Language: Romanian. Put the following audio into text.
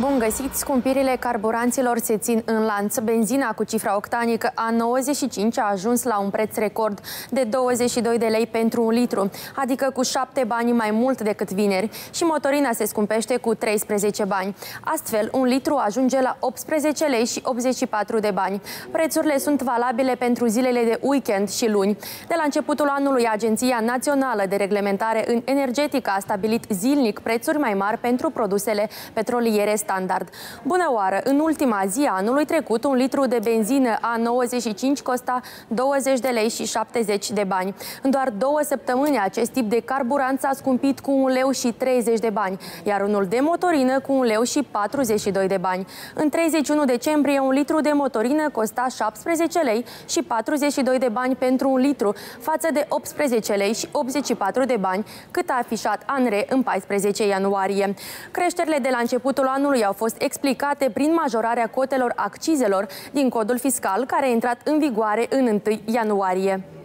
Bun găsit! Scumpirile carburanților se țin în lanț. Benzina cu cifra octanică A95 a ajuns la un preț record de 22 de lei pentru un litru, adică cu 7 bani mai mult decât vineri, și motorina se scumpește cu 13 bani. Astfel, un litru ajunge la 18 lei și 84 de bani. Prețurile sunt valabile pentru zilele de weekend și luni. De la începutul anului, Agenția Națională de Reglementare în Energetică a stabilit zilnic prețuri mai mari pentru produsele petroliere standard. Bună oară! În ultima zi a anului trecut, un litru de benzină A95 costa 20 de lei și 70 de bani. În doar 2 săptămâni, acest tip de carburant s-a scumpit cu 1 leu și 30 de bani, iar unul de motorină cu 1 leu și 42 de bani. În 31 decembrie, un litru de motorină costa 17 lei și 42 de bani pentru un litru, față de 18 lei și 84 de bani, cât a afișat ANRE în 14 ianuarie. Creșterile de la începutul anului au fost explicate prin majorarea cotelor accizelor din codul fiscal, care a intrat în vigoare în 1 ianuarie.